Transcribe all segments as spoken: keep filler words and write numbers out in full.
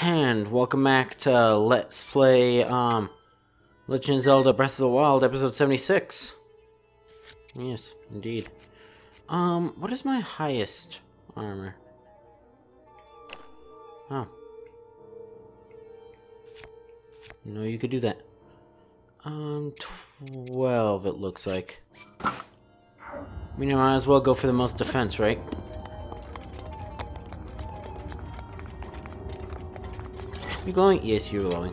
And welcome back to Let's Play um, Legend of Zelda: Breath of the Wild, episode seventy-six. Yes, indeed. Um, what is my highest armor? Oh. No, you could do that. Um, twelve it looks like. I mean, I might as well go for the most defense, right? You glowing? Yes, you're glowing.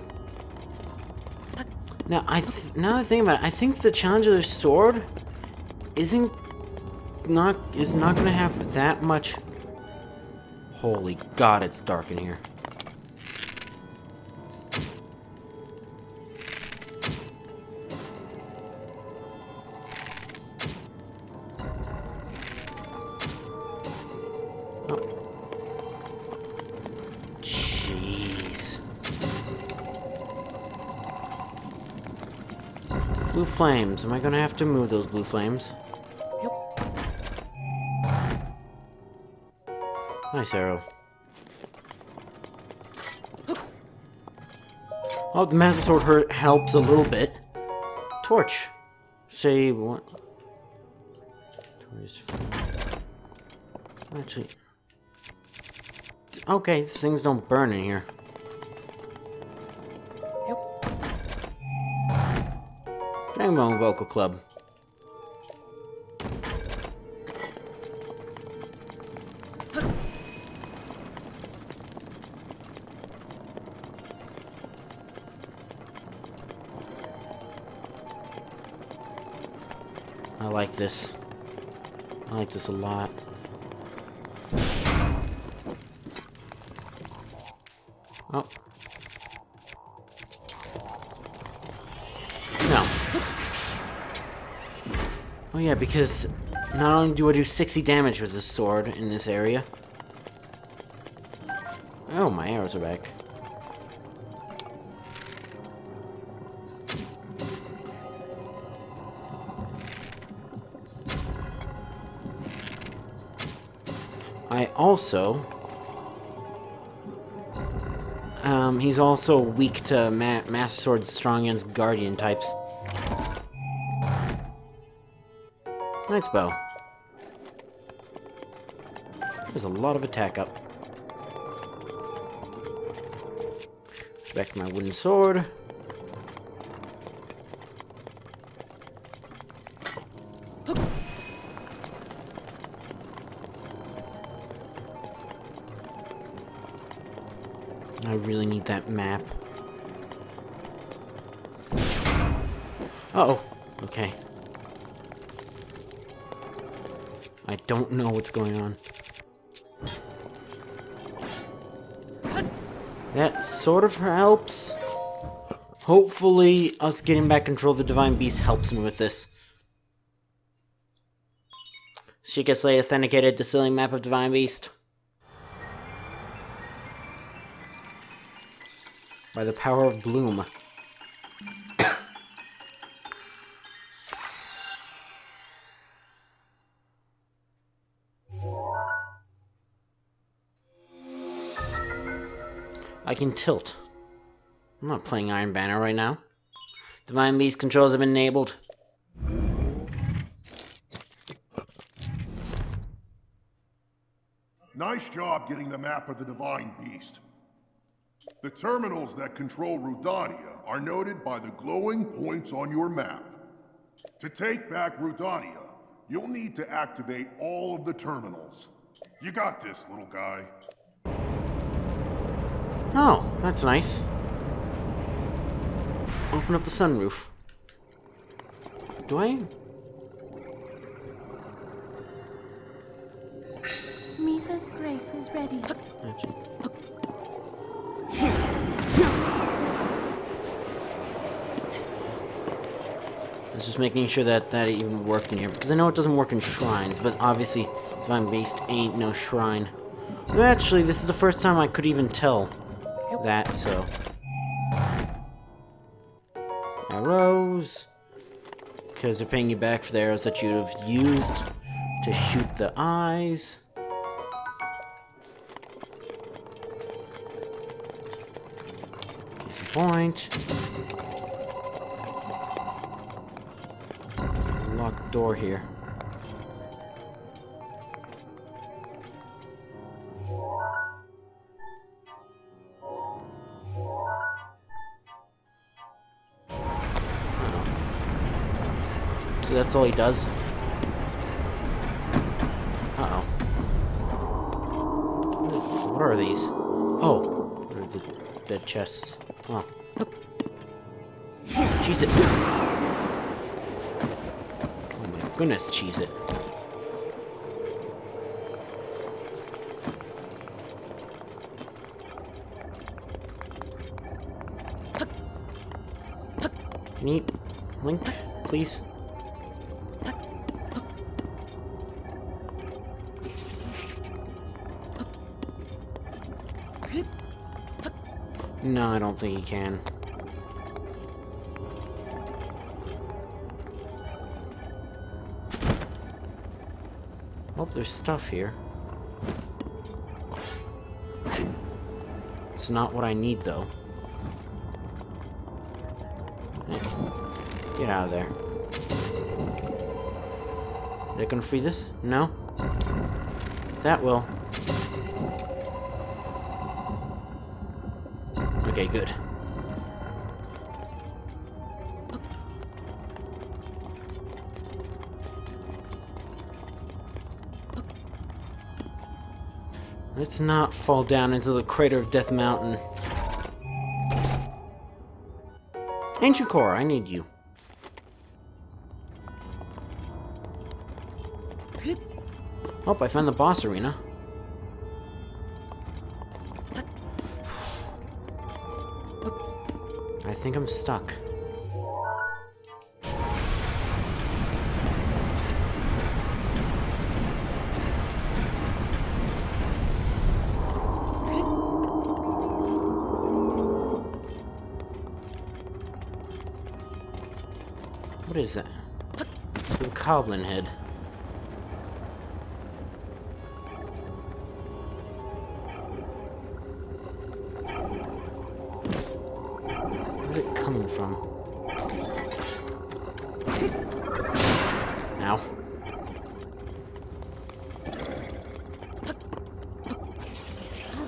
Now, I th now that I think about it, I think the Challenger's sword isn't not is not gonna have that much. Holy God, it's dark in here. Blue flames. Am I gonna have to move those blue flames? Yep. Nice arrow. Oh, the Master Sword hurt helps a little bit. Torch. Say what? Actually. Okay, things don't burn in here. Dragon Vocal Club. I like this. I like this a lot. Oh. Oh yeah, because not only do I do sixty damage with this sword in this area. Oh, my arrows are back. I also... Um, he's also weak to Ma Master Sword's strong against Guardian types. Next bow. There's a lot of attack up. Back to my wooden sword. I really need that map. Uh oh. Okay. I don't know what's going on. That sort of helps. Hopefully, us getting back control of the Divine Beast helps me with this. Sheikah Slate authenticated the ceiling map of Divine Beast. By the power of Bloom. I can tilt. I'm not playing Iron Banner right now. Divine Beast controls have been enabled. Nice job getting the map of the Divine Beast. The terminals that control Rudania are noted by the glowing points on your map. To take back Rudania, you'll need to activate all of the terminals. You got this, little guy. Oh, that's nice. Open up the sunroof. Do I? Mipha's grace is ready. I was just making sure that that even worked in here, because I know it doesn't work in shrines, but obviously Divine Beast ain't no shrine. Actually, this is the first time I could even tell that, so. Arrows. Because they're paying you back for the arrows that you'd have used to shoot the eyes. That's the point. Locked door here. So that's all he does. Uh-oh. What are these? Oh, they're the dead chests. Oh, look. Cheese it. Oh my goodness, cheese it. Can you link, please? No, I don't think he can. Oh, there's stuff here. It's not what I need, though. Get out of there. They're gonna free this? No? That will. Okay, good. Let's not fall down into the crater of Death Mountain. Ancient Core, I need you. Oh, I found the boss arena. I think I'm stuck. What is that? A goblin head.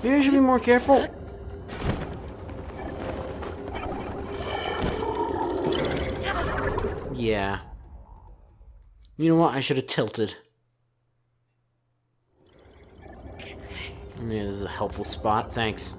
Maybe I should be more careful. Yeah. You know what? I should have tilted. Yeah, this is a helpful spot. Thanks.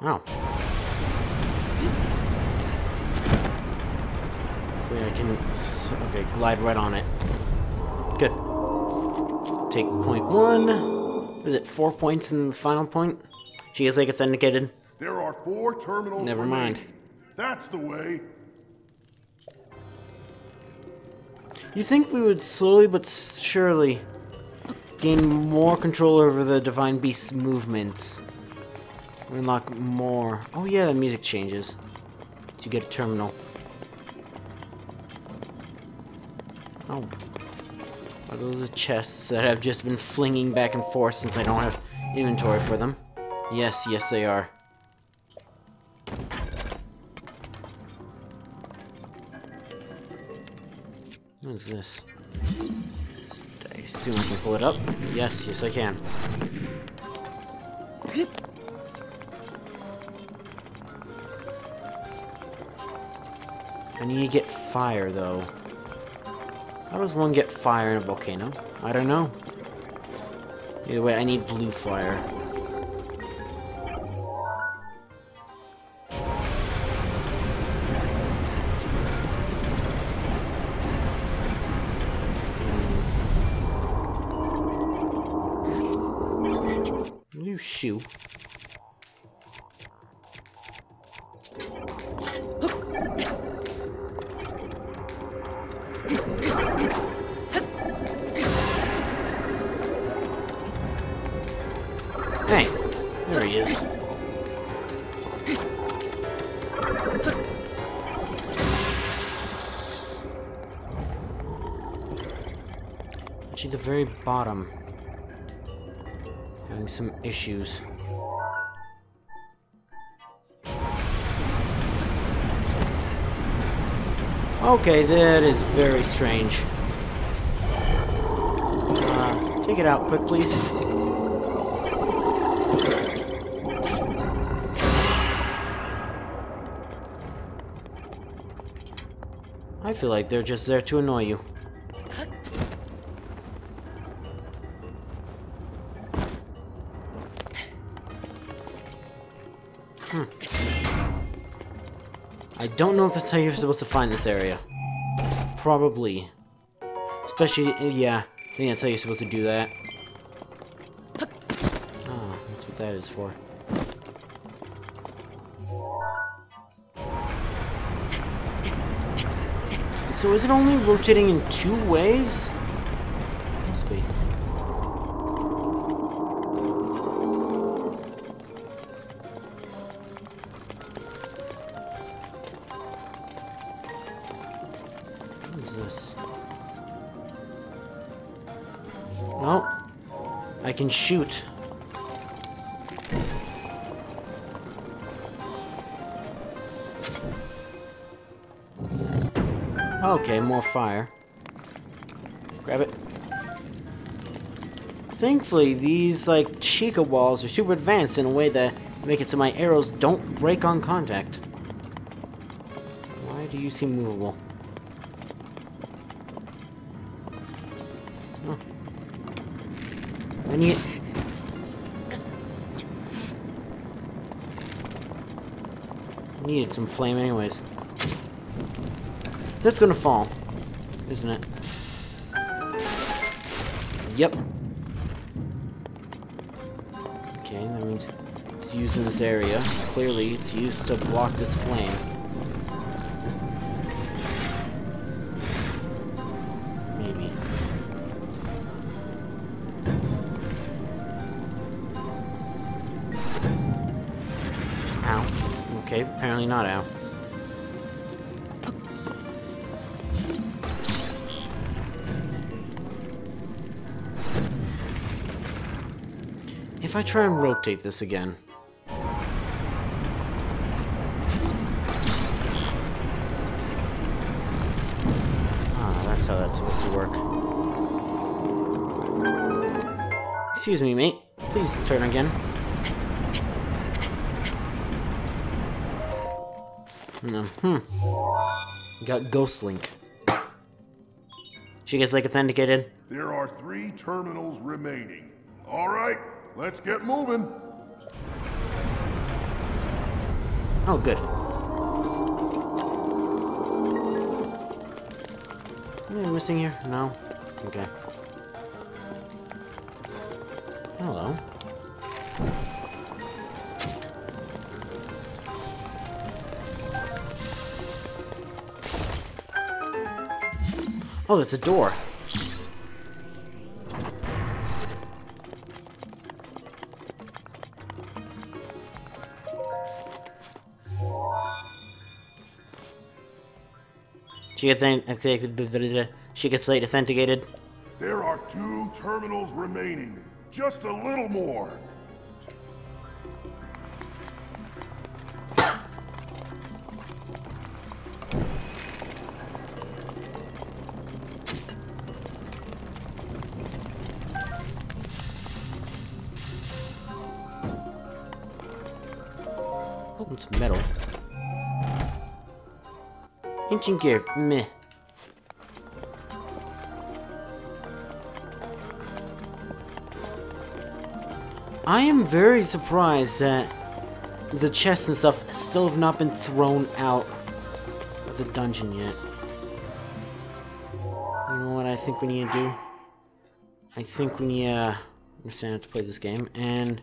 Oh. Hopefully I can... Okay, glide right on it. Good. Take point one. Is it four points in the final point? She is like authenticated. There are four terminals. Never mind. That's the way. You think we would slowly but surely gain more control over the Divine Beast's movements. Unlock more. Oh yeah, the music changes. To get a terminal. Oh. Are those the chests that I've just been flinging back and forth since I don't have inventory for them? Yes, yes they are. What is this? I assume I can pull it up? Yes, yes I can. I need to get fire, though. How does one get fire in a volcano? I don't know. Either way, I need blue fire. You shoe. Hey, there he is. Actually, the very bottom. Having some issues. Okay, that is very strange. Uh, take it out quick, please. I feel like they're just there to annoy you. Hmm. I don't know if that's how you're supposed to find this area. Probably. Especially, yeah, I think that's how you're supposed to do that. Oh, that's what that is for. So is it only rotating in two ways? Must be. What is this? Nope. I can shoot. Okay, more fire. Grab it. Thankfully, these, like, Sheikah walls are super advanced in a way that make it so my arrows don't break on contact. Why do you seem movable? Oh. I need... I needed some flame anyways. That's gonna fall, isn't it? Yep. Okay, that means it's used in this area. Clearly, it's used to block this flame. Maybe. Ow. Okay, apparently not ow. If I try and rotate this again... Ah, that's how that's supposed to work. Excuse me, mate. Please turn again. Mm-hmm. Got Ghost Link. She gets like authenticated. There are three terminals remaining. All right. Let's get moving. Oh, good. Anything missing here? No? Okay. Hello. Oh, that's a door. Sheikah Slate authenticated. There are two terminals remaining. Just a little more. Oh, it's metal. Engine gear, meh. I am very surprised that the chests and stuff still have not been thrown out of the dungeon yet. You know what I think we need to do? I think we need uh, understand how to play this game and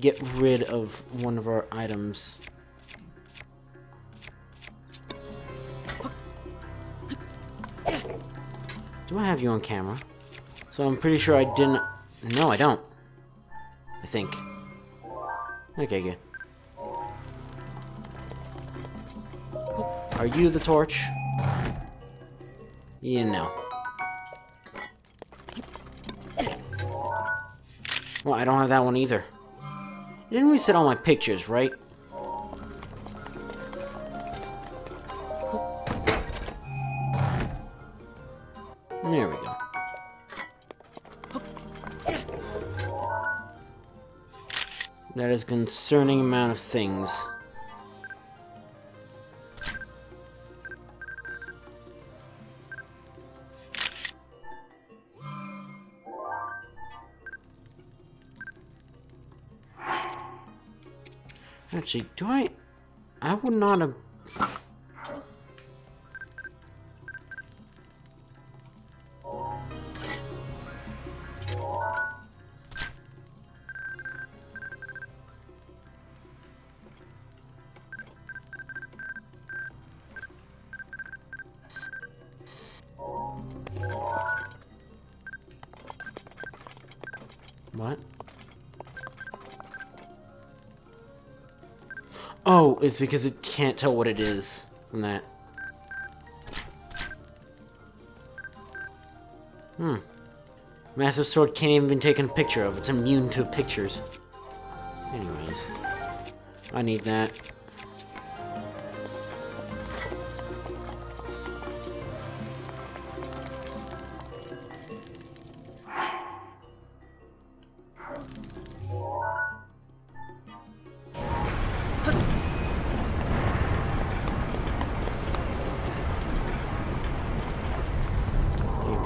get rid of one of our items. Do I have you on camera? So I'm pretty sure I didn't... No, I don't. I think. Okay, good. Are you the torch? You know. Well, I don't have that one either. Didn't we set all my pictures, right? There we go. That is a concerning amount of things. Actually, do I... I would not have... What? Oh, it's because it can't tell what it is from that. Hmm. Master Sword can't even be taken a picture of. It's immune to pictures. Anyways. I need that.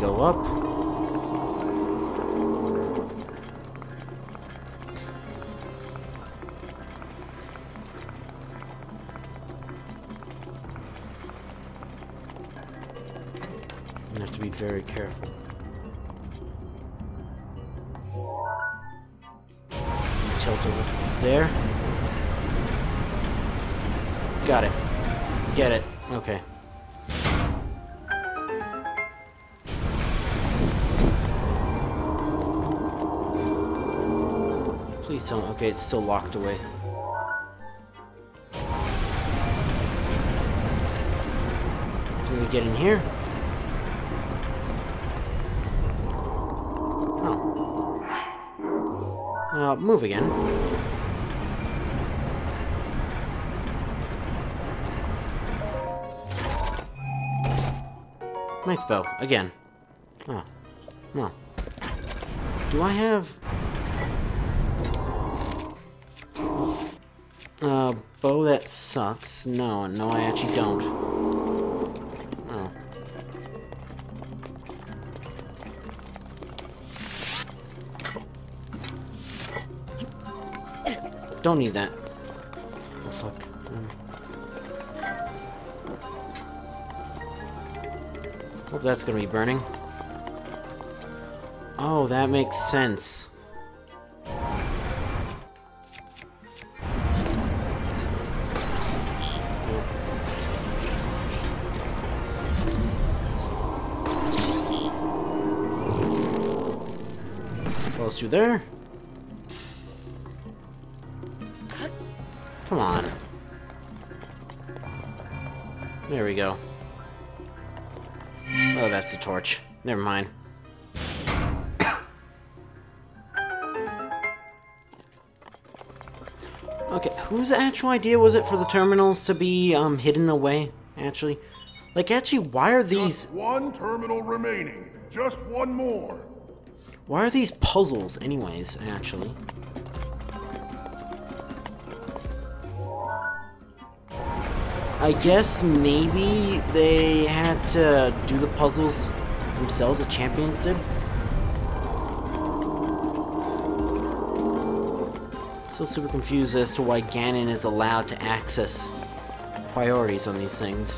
Go up. You have to be very careful. Tilt over there. Got it. Get it. Okay. Please don't. Okay, it's still locked away. Can we get in here? Oh. Uh, move again. Knight's bow. Again. Oh. No. Do I have... Uh, bow that sucks. No, no, I actually don't. Oh. Don't need that. Oh, fuck. Um. Hope that's gonna be burning. Oh, that makes sense. Close to there. Come on. There we go. Oh, that's the torch. Never mind. Okay, whose actual idea was it for the terminals to be um hidden away, actually? Like, actually, why are these... Just one terminal remaining. Just one more. Why are these puzzles, anyways, actually? I guess maybe they had to do the puzzles themselves, the champions did. Still super confused as to why Ganon is allowed to access priorities on these things.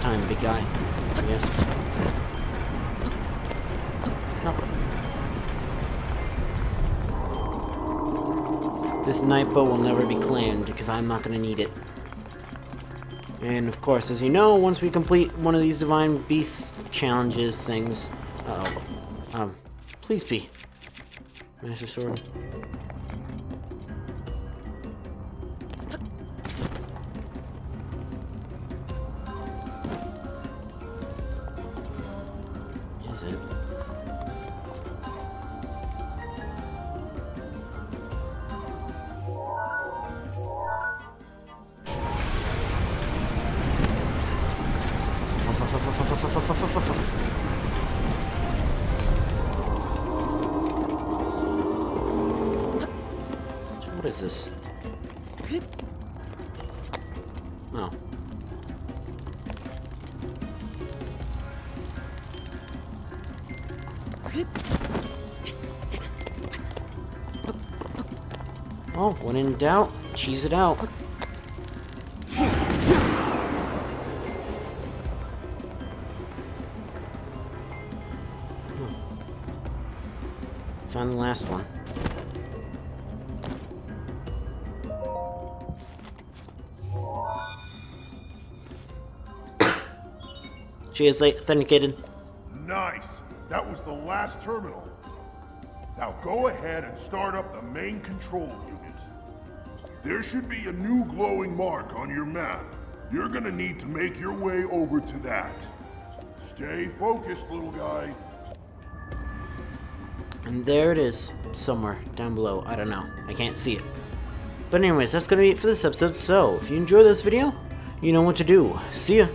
Time, big guy. Yes. No. This night bow will never be claimed because I'm not going to need it. And of course, as you know, once we complete one of these Divine Beast challenges things, uh oh, um, Please be. Master Sword. Is it? What is this? No. Oh, when in doubt, cheese it out. Found the last one. She is authenticated. Nice. That was the last terminal. Now go ahead and start up the main control unit. There should be a new glowing mark on your map. You're gonna need to make your way over to that. Stay focused, little guy. And there it is, somewhere down below. I don't know. I can't see it. But anyways, that's going to be it for this episode. So, if you enjoyed this video, you know what to do. See ya!